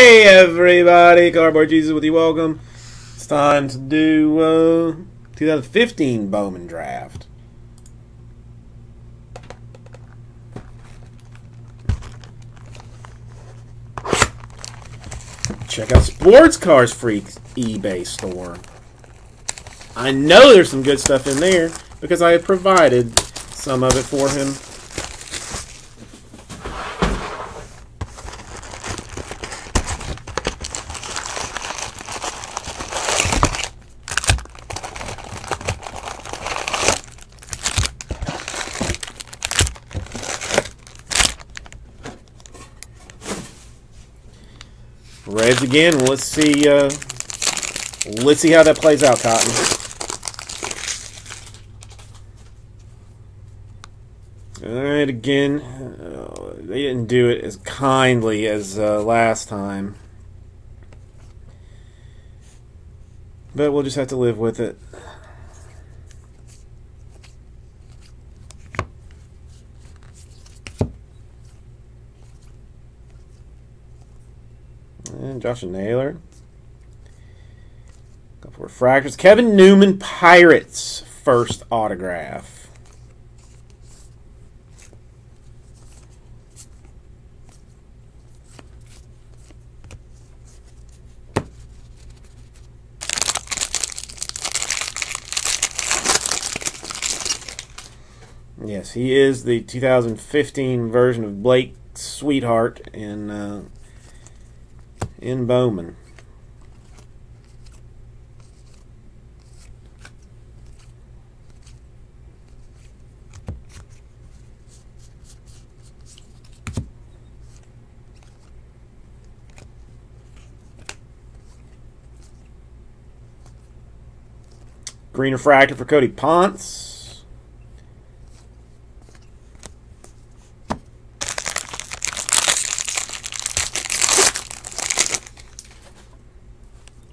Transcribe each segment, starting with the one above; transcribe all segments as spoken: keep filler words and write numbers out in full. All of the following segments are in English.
Hey everybody, Cardboard Jesus with you. Welcome. It's time to do uh, twenty fifteen Bowman Draft. Check out Sports Cars Freak's eBay store. I know there's some good stuff in there because I have provided some of it for him. Reds again. Let's see. Uh, let's see how that plays out, Cotton. All right, again. Uh, they didn't do it as kindly as uh, last time, but we'll just have to live with it. Josh Naylor. Go for refractors. Kevin Newman, Pirates, first autograph. Yes, he is the two thousand fifteen version of Blake Sweetheart in uh, in Bowman. Green refractor for Cody Ponce.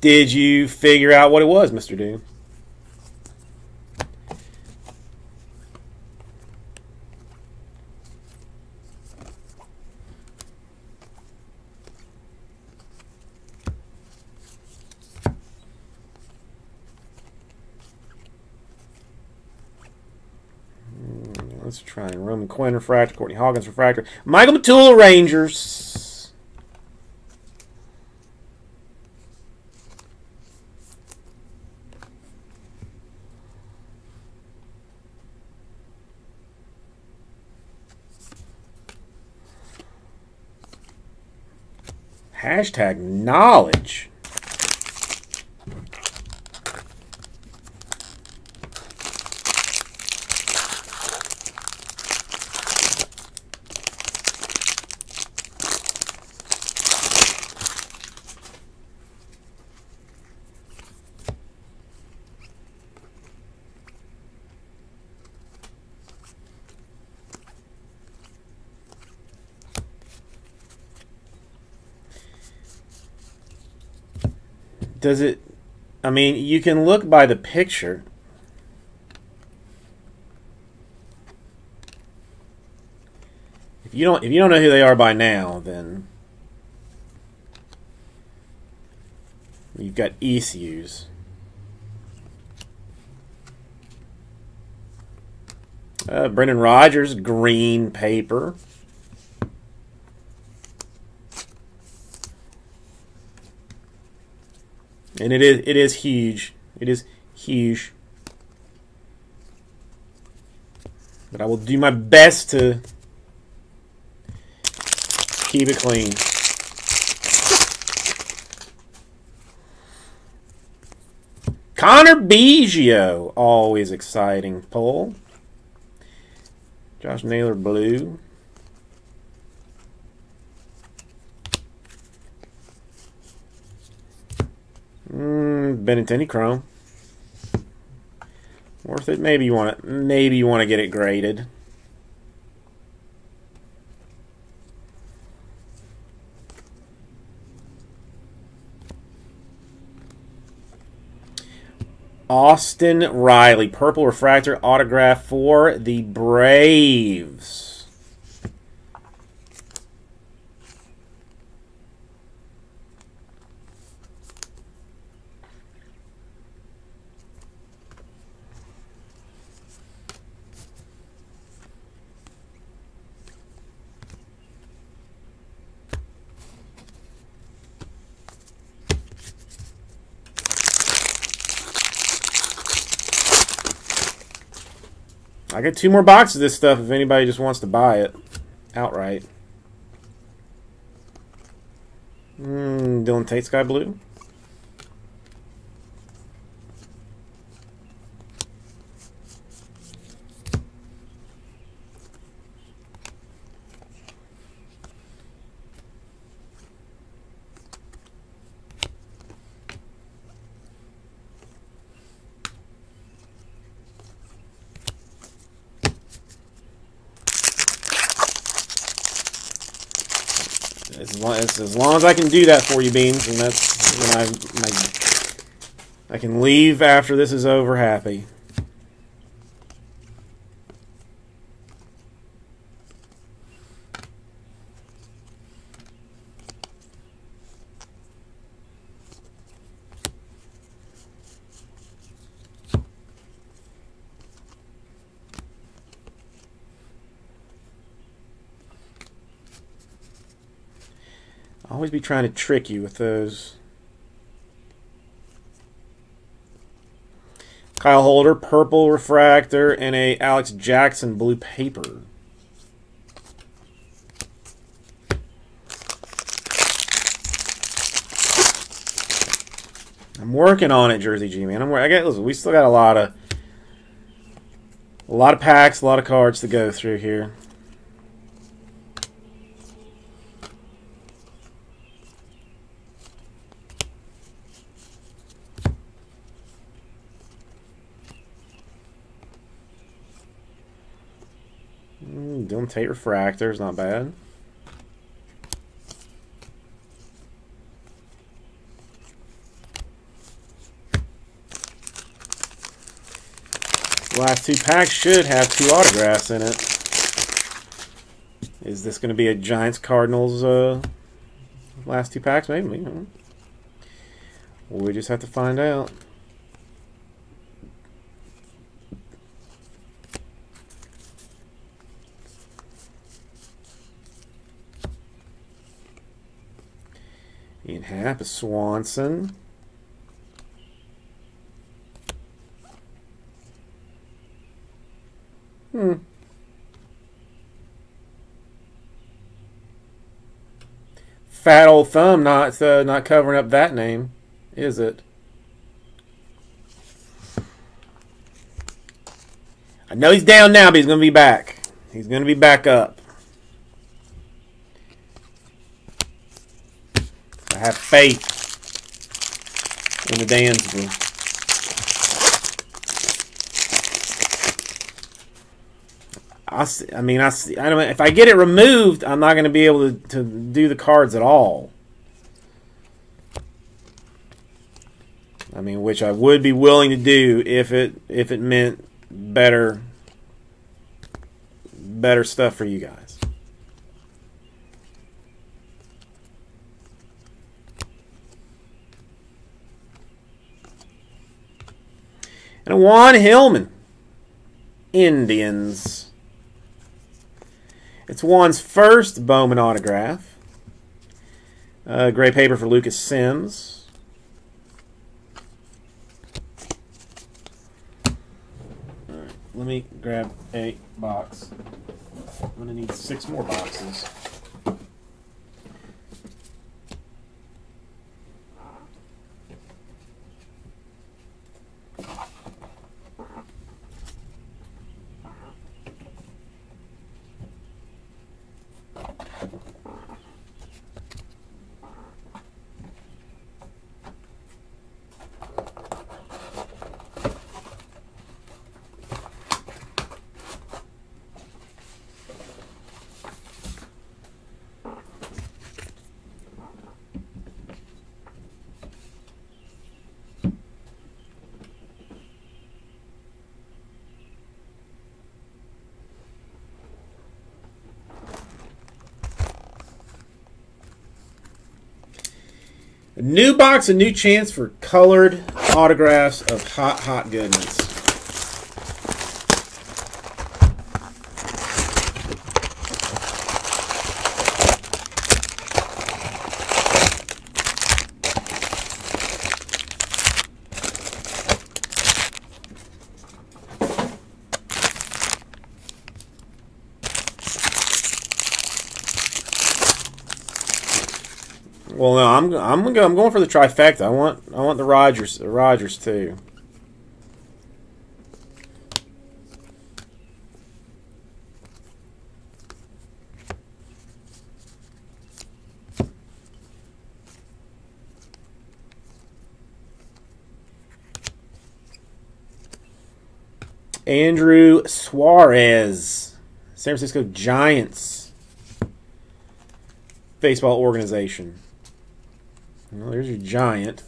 Did you figure out what it was, Mister Doom? Let's try and Roman Quinn refractor, Courtney Hawkins refractor, Michael Matula Rangers. Hashtag knowledge. Does it, I mean, you can look by the picture. If you don't if you don't know who they are by now, then you've got issues. Uh, Brendan Rogers, green paper. And it is it is huge. It is huge. But I will do my best to keep it clean. Connor Bigio, always exciting pull. Josh Naylor, blue. Mm, Benintendi chrome. Worth it. Maybe you want to. Maybe you want to get it graded. Austin Riley, purple refractor autograph for the Braves. I got two more boxes of this stuff if anybody just wants to buy it outright. Mm, Dylan Tate Sky Blue. As long as, as long as I can do that for you, Beans, and that's when I, my, I can leave after this is over happy. Always be trying to trick you with those. Kyle Holder, purple refractor, and a Alex Jackson blue paper. I'm working on it, Jersey G, man. I'm I got. Listen, we still got a lot of, a lot of packs, a lot of cards to go through here. Dylan Tate refractor is not bad. The last two packs should have two autographs in it. Is this going to be a Giants Cardinals uh, last two packs? Maybe. We just have to find out. Ian Happ is Swanson. Hmm. Fat old thumb not uh, not covering up that name, is it? I know he's down now, but he's gonna be back. He's gonna be back up. I have faith in the Dansby. I, see, I mean, I, see, I don't. If I get it removed, I'm not going to be able to, to do the cards at all. I mean, which I would be willing to do if it if it meant better better stuff for you guys. And Juan Hillman, Indians. It's Juan's first Bowman autograph. Uh, gray paper for Lucas Sims. All right, let me grab a box. I'm going to need six more boxes. A new box, a new chance for colored autographs of hot, hot goodness. Well, no, I'm I'm going I'm going for the trifecta. I want I want the Rogers the Rogers too. Andrew Suarez, San Francisco Giants baseball organization. Well, there's your giant.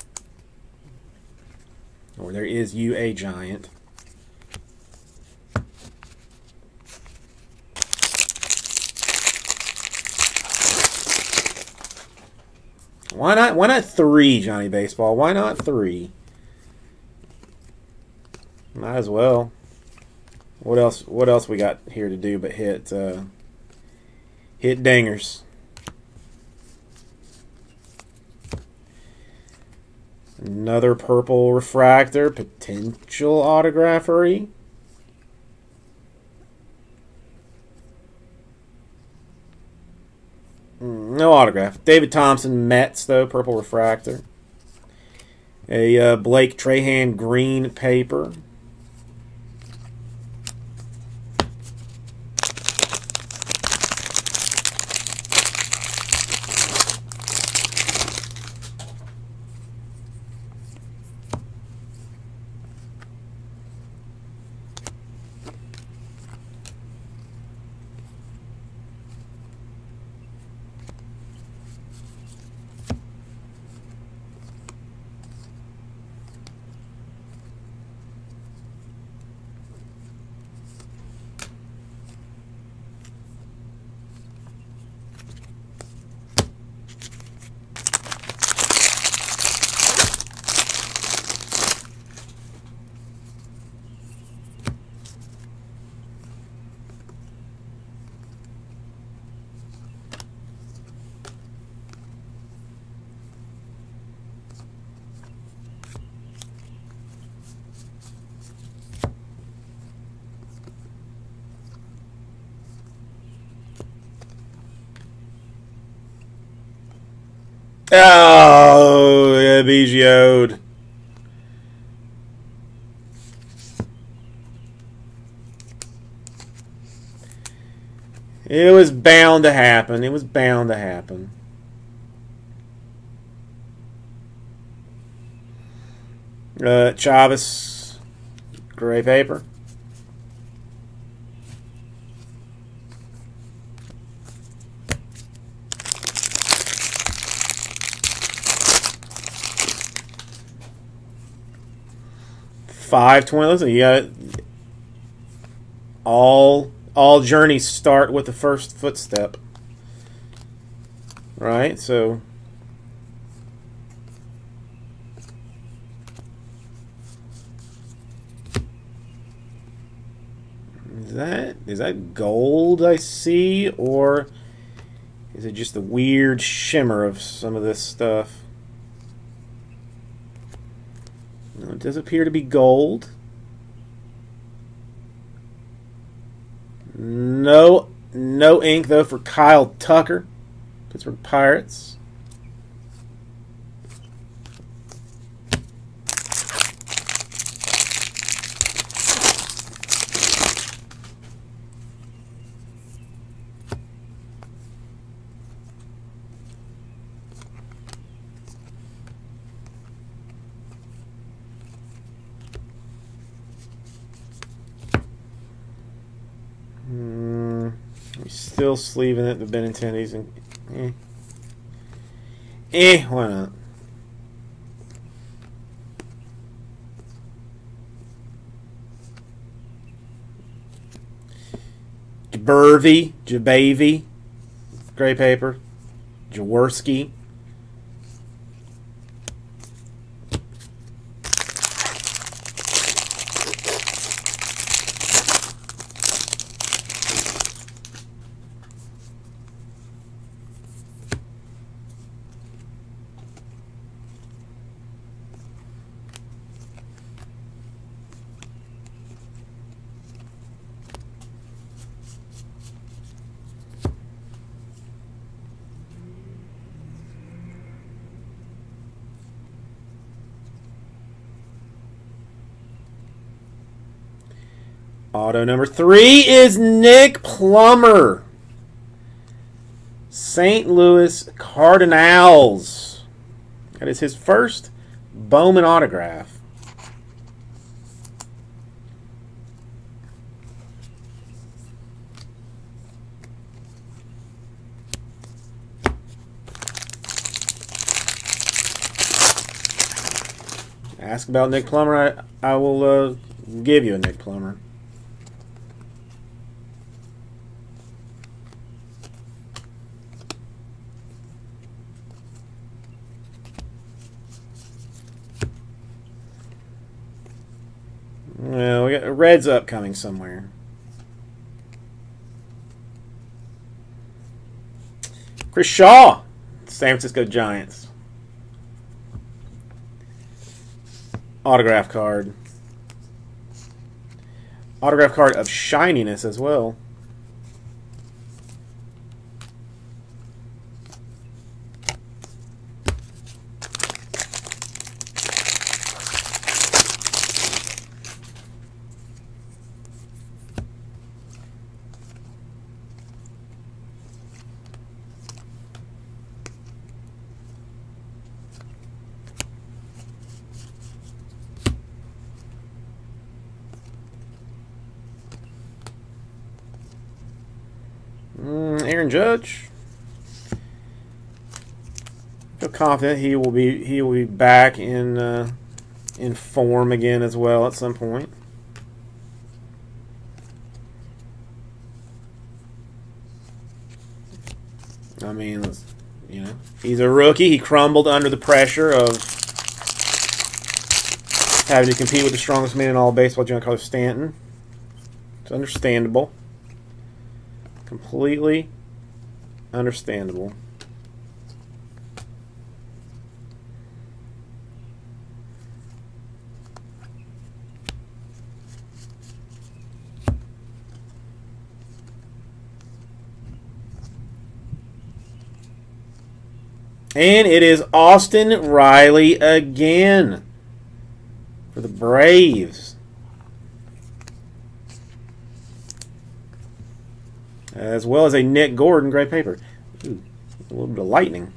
Or there is you a giant. Why not why not three, Johnny Baseball? Why not three? Might as well. What else? What else we got here to do but hit uh, hit dingers? Another purple refractor, potential autographery. No autograph. David Thompson, Mets though, purple refractor. A uh, Blake Trahan green paper. Oh, yeah, Bigio'd. It was bound to happen. It was bound to happen. Uh, Chavez, gray paper. five twenty. Listen, you got all all journeys start with the first footstep, right? So is that is that gold I see, or is it just the weird shimmer of some of this stuff? It does appear to be gold. No, no ink though for Kyle Tucker, Pittsburgh Pirates. Still sleeving it, the Benintendis, and eh. Eh, why not? Jabervy, Javvy, gray paper, Jaworski. Auto number three is Nick Plummer. Saint Louis Cardinals. That is his first Bowman autograph. Ask about Nick Plummer, I, I will uh, give you a Nick Plummer. Well, we got Reds up coming somewhere. Chris Shaw, San Francisco Giants. Autograph card. Autograph card of shininess as well. Aaron Judge. I feel confident he will be he will be back in uh, in form again as well at some point. I mean, you know, he's a rookie. He crumbled under the pressure of having to compete with the strongest man in all baseball, Giancarlo Stanton. It's understandable. Completely understandable. And it is Austin Riley again for the Braves. As well as a Nick Gordon gray paper. Ooh, a little bit of lightning.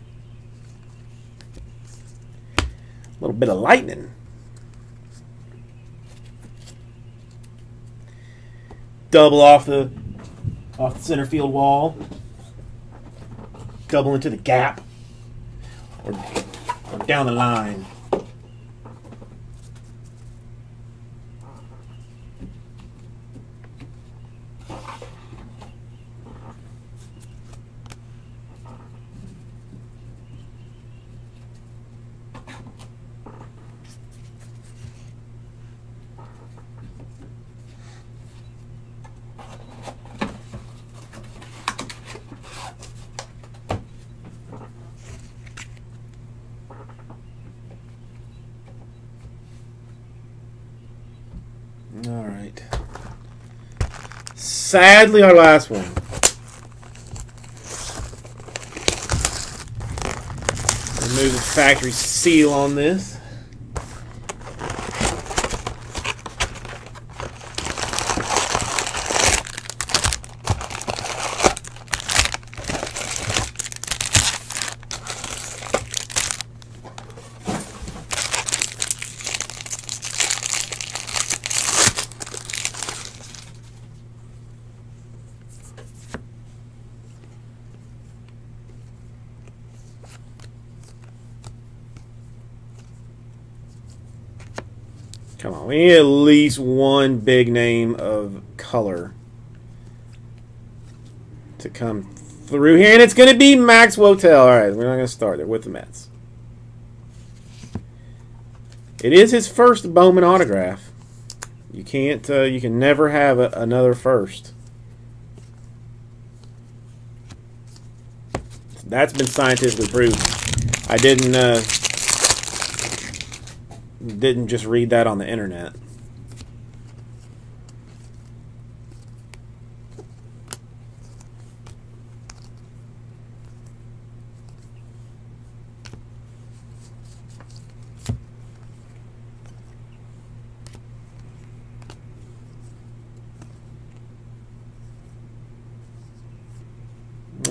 A little bit of lightning. Double off the off the center field wall. Double into the gap. Or, or down the line. Sadly, our last one. Remove the factory seal on this. Come on, we need at least one big name of color to come through here, and it's going to be Max Wotel. All right, we're not going to start there with the Mets. It is his first Bowman autograph. You can't, uh, you can never have a, another first. That's been scientifically proven. I didn't. Uh, Didn't just read that on the internet.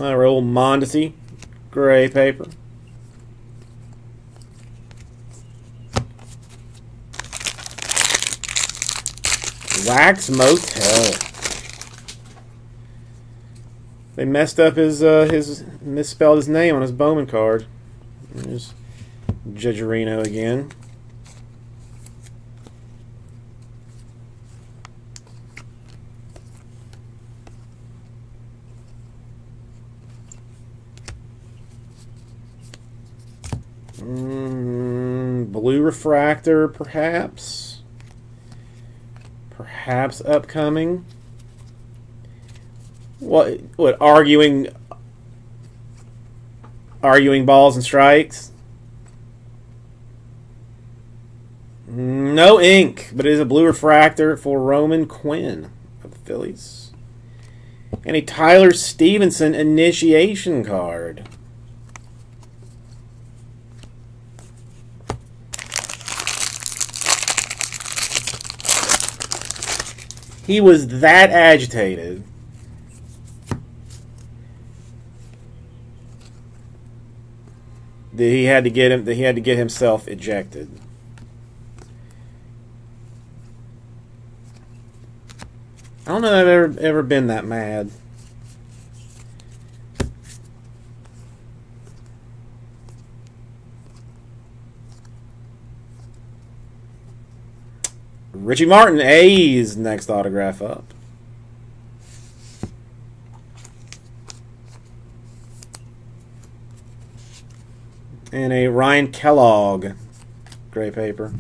Uh, Raul Mondesi, gray paper. Max Wotel. They messed up his uh, his misspelled his name on his Bowman card. There's Judgerino again. Mm, blue refractor, perhaps. Perhaps upcoming. What? What? Arguing. Arguing balls and strikes. No ink, but it is a blue refractor for Roman Quinn of the Phillies, and a Tyler Stevenson initiation card. He was that agitated. That he had to get him that he had to get himself ejected. I don't know that I've ever ever been that mad. Richie Martin, A's, next autograph up. And a Ryan Kellogg, gray paper.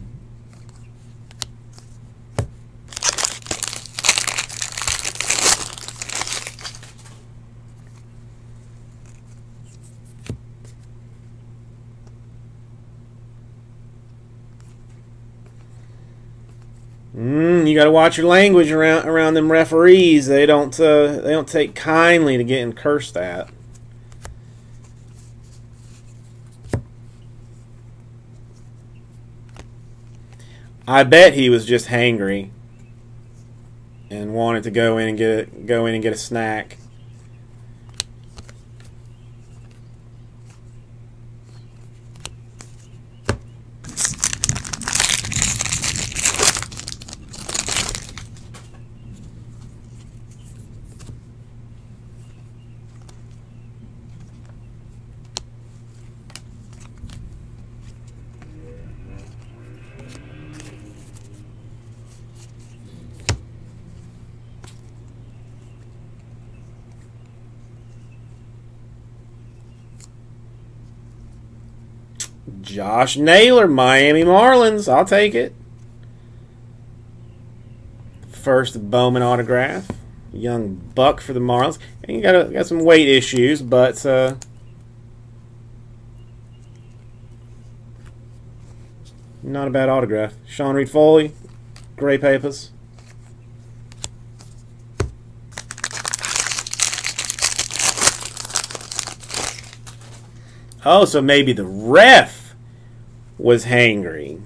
Mm, you got to watch your language around around them referees. They don't uh, they don't take kindly to getting cursed at. I bet he was just hangry and wanted to go in and get a, go in and get a snack. Josh Naylor, Miami Marlins. I'll take it. First Bowman autograph. Young buck for the Marlins. And you got a, got some weight issues, but uh, not a bad autograph. Sean Reed Foley, gray papers. Oh, so maybe the ref was hangry.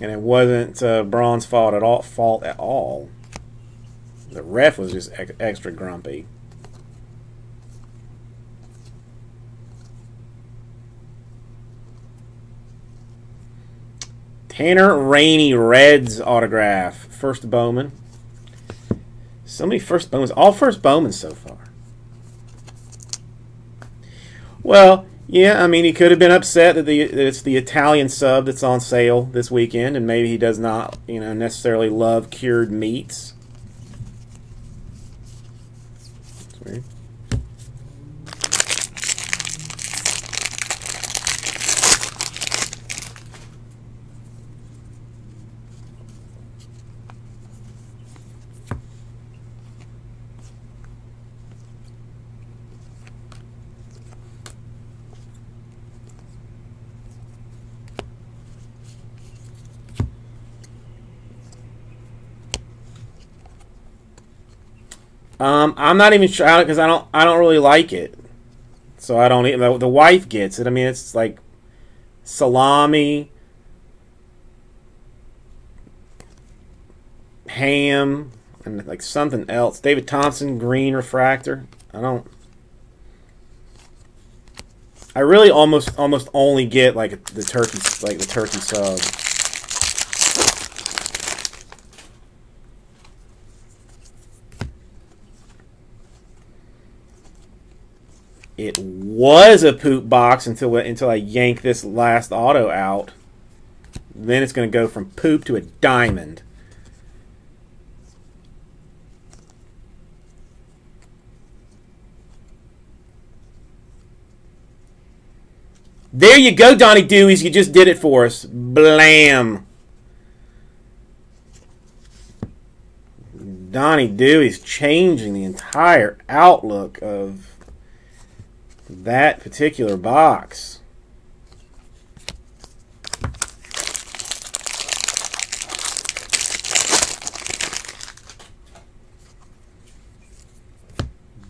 And it wasn't uh, Braun's fault at all, fault at all. The ref was just ex extra grumpy. Tanner Rainey, Reds autograph. First Bowman. So many first Bowmans. All first Bowmans so far. Well, yeah, I mean, he could have been upset that, the, that it's the Italian sub that's on sale this weekend, and maybe he does not, you know, necessarily love cured meats. That's weird. Um, I'm not even sure because I don't. I don't really like it, so I don't. The, the wife gets it. I mean, it's like salami, Ham, and like something else. David Thompson, green refractor. I don't. I really almost almost only get like the turkey like the turkey sub. It was a poop box until until I yank this last auto out. Then it's going to go from poop to a diamond. There you go, Donnie Dewey's. You just did it for us. Blam. Donnie Dewey's changing the entire outlook of that particular box.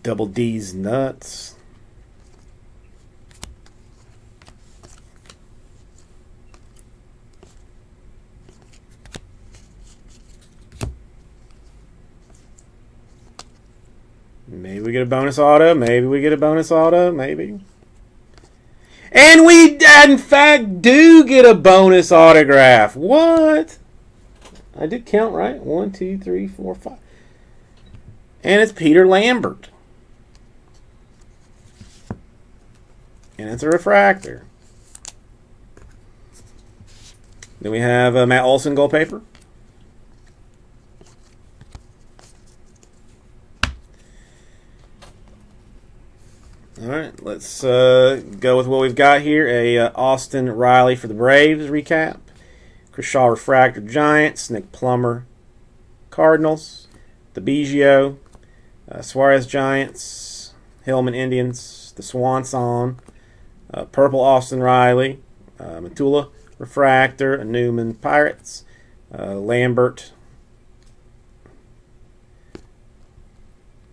Double D's nuts. Maybe we get a bonus auto. Maybe we get a bonus auto. Maybe. And we, in fact, do get a bonus autograph. What? I did count right. One, two, three, four, five. And it's Peter Lambert. And it's a refractor. Then we have uh, Matt Olson gold paper. All right, let's uh, go with what we've got here. A uh, Austin Riley for the Braves recap. Chris Shaw refractor Giants. Nick Plummer Cardinals. The Bigio. Uh, Suarez Giants. Hillman Indians. The Swanson. Uh, purple Austin Riley. Uh, Matula refractor. A Newman Pirates. Uh, Lambert.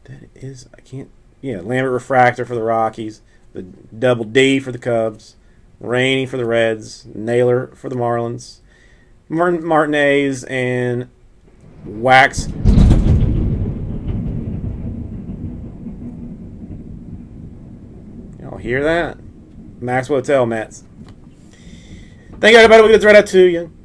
That is, I can't. Yeah, Lambert refractor for the Rockies, the Double D for the Cubs, Rainey for the Reds, Naylor for the Marlins, Martin Martinez, and Wax. Y'all hear that? Max Wotel, Mets. Thank you, everybody. We're going to throw that to you.